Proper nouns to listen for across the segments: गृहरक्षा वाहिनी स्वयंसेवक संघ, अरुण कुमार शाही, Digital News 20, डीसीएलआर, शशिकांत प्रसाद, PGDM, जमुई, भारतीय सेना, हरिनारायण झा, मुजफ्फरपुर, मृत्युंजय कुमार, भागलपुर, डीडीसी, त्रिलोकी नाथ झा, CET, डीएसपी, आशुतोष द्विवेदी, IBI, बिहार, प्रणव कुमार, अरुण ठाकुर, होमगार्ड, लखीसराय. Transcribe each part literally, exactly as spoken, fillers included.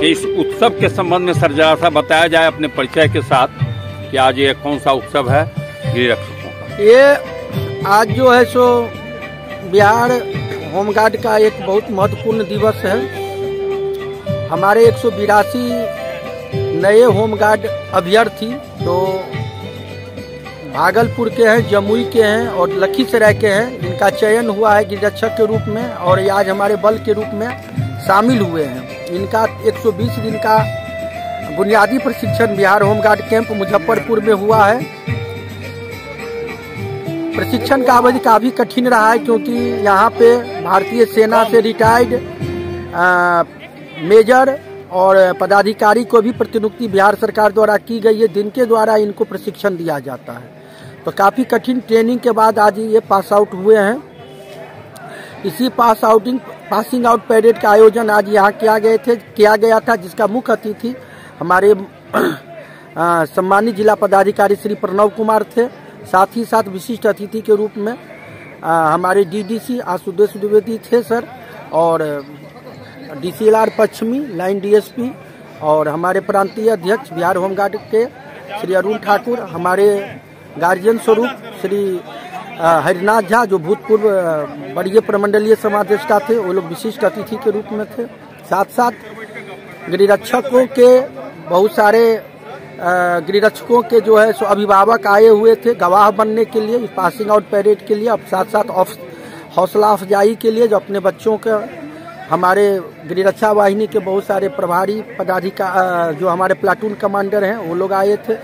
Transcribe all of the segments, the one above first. कि इस उत्सव के संबंध में सर जरा सा बताया जाए अपने परिचय के साथ कि आज ये कौन सा उत्सव है गिर रक्षकों का। ये आज जो है सो बिहार होमगार्ड का एक बहुत महत्वपूर्ण दिवस है। हमारे एक सौ बिरासी नए होमगार्ड अभ्यर्थी तो भागलपुर के हैं, जमुई के हैं और लखीसराय के हैं, जिनका चयन हुआ है गिररक्षक के रूप में और आज हमारे बल के रूप में शामिल हुए हैं। इनका एक सौ बीस दिन का बुनियादी प्रशिक्षण बिहार होमगार्ड कैंप मुजफ्फरपुर में हुआ है। प्रशिक्षण का अवधि काफी कठिन रहा है क्योंकि यहाँ पे भारतीय सेना से रिटायर्ड मेजर और पदाधिकारी को भी प्रतिनियुक्ति बिहार सरकार द्वारा की गई है, जिनके द्वारा इनको प्रशिक्षण दिया जाता है। तो काफ़ी कठिन ट्रेनिंग के बाद आज ये पास आउट हुए हैं। इसी pass outing passing out parade का आयोजन आज यहाँ किया गए थे किया गया था, जिसका मुख्य अतिथि हमारे सम्मानित जिला पदाधिकारी श्री प्रणव कुमार थे। साथ ही साथ विशिष्ट अतिथि के रूप में आ, हमारे डीडीसी आशुतोष द्विवेदी थे सर, और डीसीएलआर पश्चिमी लाइन डीएसपी और हमारे प्रांतीय अध्यक्ष बिहार होमगार्ड के श्री अरुण ठाकुर, हमारे गार्जियन स्वरूप श्री हरिनारायण झा जो भूतपूर्व बड़े प्रमंडलीय समादेष्टा थे, वो लोग विशिष्ट अतिथि के रूप में थे। साथ साथ गृहरक्षकों के बहुत सारे गृहरक्षकों के जो है सो अभिभावक आए हुए थे गवाह बनने के लिए पासिंग आउट परेड के लिए, अब साथ साथ हौसला अफजाई के लिए जो अपने बच्चों के हमारे गृहरक्षा वाहिनी के बहुत सारे प्रभारी पदाधिकारी जो हमारे प्लाटून कमांडर हैं वो लोग आए थे।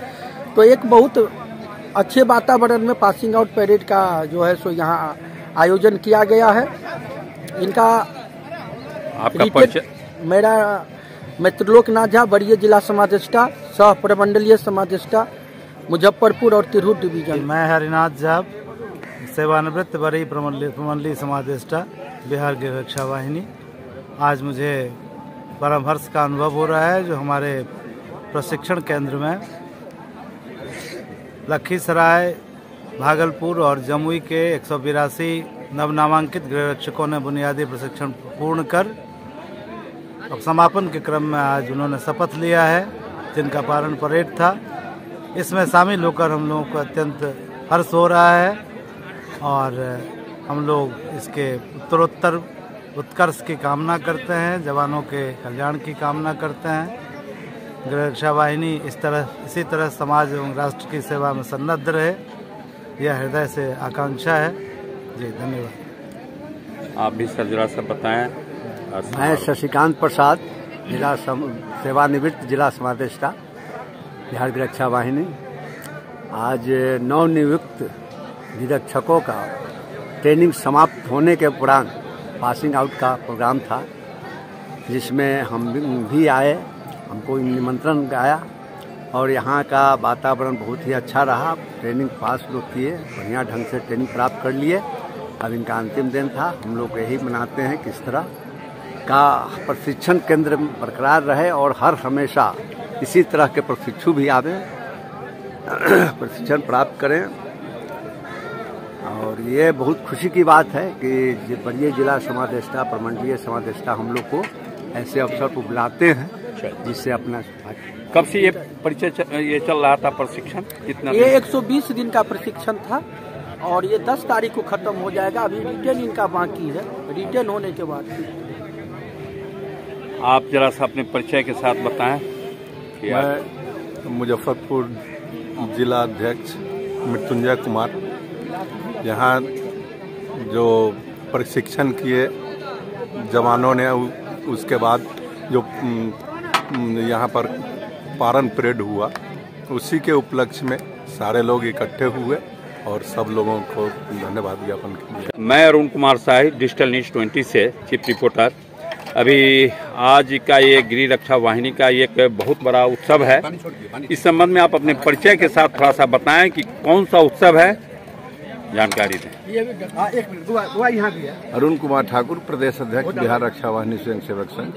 तो एक बहुत अच्छे वातावरण में पासिंग आउट परेड का जो है सो यहाँ आयोजन किया गया है। इनका आपका परिचय? मेरा मैं त्रिलोकी नाथ झा, बड़िए जिला समादेष्टा सह प्रमंडलीय समादेष्टा मुजफ्फरपुर और तिरहुत डिवीजन। मैं हरिनारायण झा, सेवानिवृत्त बड़ी प्रमंडलीय समादेष्टा बिहार गृह रक्षा वाहिनी। आज मुझे परम हर्ष का अनुभव हो रहा है जो हमारे प्रशिक्षण केंद्र में लखीसराय, भागलपुर और जमुई के एक सौ बिरासी नवनामांकित गृहरक्षकों ने बुनियादी प्रशिक्षण पूर्ण कर अब समापन के क्रम में आज उन्होंने शपथ लिया है, जिनका पारण परेड था। इसमें शामिल होकर हम लोगों को अत्यंत हर्ष हो रहा है और हम लोग इसके उत्तरोत्तर उत्कर्ष की कामना करते हैं, जवानों के कल्याण की कामना करते हैं। गृह रक्षा वाहिनी इस तरह इसी तरह समाज एवं राष्ट्र की सेवा में सन्नद्ध रहे, यह हृदय से आकांक्षा है। जी धन्यवाद। आप भी सर जरा सा बताएं। मैं शशिकांत प्रसाद, जिला सेवानिवृत्त जिला समादेष्टा बिहार गृह रक्षा वाहिनी। आज नवनियुक्त गृहरक्षकों का ट्रेनिंग समाप्त होने के उपरांत पासिंग आउट का प्रोग्राम था, जिसमें हम भी आए, हमको निमंत्रण आया और यहाँ का वातावरण बहुत ही अच्छा रहा। ट्रेनिंग पास लोग किए, बढ़िया ढंग से ट्रेनिंग प्राप्त कर लिए। अब इनका अंतिम दिन था। हम लोग यही मनाते हैं किस तरह का प्रशिक्षण केंद्र बरकरार रहे और हर हमेशा इसी तरह के प्रशिक्षु भी आवें, प्रशिक्षण प्राप्त करें। और ये बहुत खुशी की बात है कि बड़े जिला समादेष्टा प्रमंडलीय समादेष्टा हम लोग को ऐसे अवसर को बुलाते हैं, जिससे अपना। कब से ये परिचय ये चल रहा था प्रशिक्षण? कितना? ये एक सौ बीस दिन का प्रशिक्षण था और ये दस तारीख को खत्म हो जाएगा। अभी रिटेन इनका बाकी है, रिटेन होने के बाद। आप जरा सा अपने परिचय के साथ बताएं। मैं मुजफ्फरपुर जिला अध्यक्ष मृत्युंजय कुमार। यहाँ जो प्रशिक्षण किए जवानों ने, उसके बाद जो यहाँ पर पारण परेड हुआ, उसी के उपलक्ष्य में सारे लोग इकट्ठे हुए और सब लोगों को धन्यवाद ज्ञापन किया। मैं अरुण कुमार शाही, डिजिटल न्यूज़ बीस से चीफ रिपोर्टर। अभी आज का ये गृह रक्षा वाहिनी का एक बहुत बड़ा उत्सव है। इस संबंध में आप अपने परिचय के साथ थोड़ा सा बताएं कि कौन सा उत्सव है, जानकारी दें। अरुण कुमार ठाकुर, प्रदेश अध्यक्ष बिहार रक्षा वाहिनी स्वयं सेवक संघ।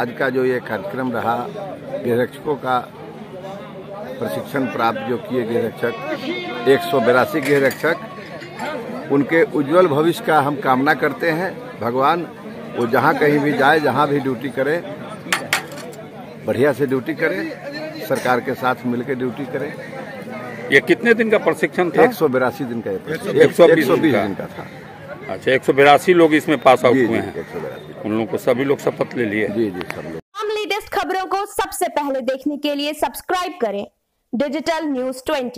आज का जो ये कार्यक्रम रहा, गृहरक्षकों का प्रशिक्षण प्राप्त जो किए गृहरक्षक एक सौ बिरासी गृहरक्षक, उनके उज्जवल भविष्य का हम कामना करते हैं। भगवान वो जहाँ कहीं भी जाए, जहाँ भी ड्यूटी करे, बढ़िया से ड्यूटी करें, सरकार के साथ मिलकर ड्यूटी करें। ये कितने दिन का प्रशिक्षण था? एक सौ बिरासी दिन का, एक सौ बीस दिन का था। अच्छा, एक सौ बिरासी लोग इसमें पास आउट हुए हैं। उन लोगों को सभी लोग शपथ ले लिए। जी जी, सब लोग। हम लेटेस्ट खबरों को सबसे पहले देखने के लिए सब्सक्राइब करें डिजिटल न्यूज ट्वेंटी।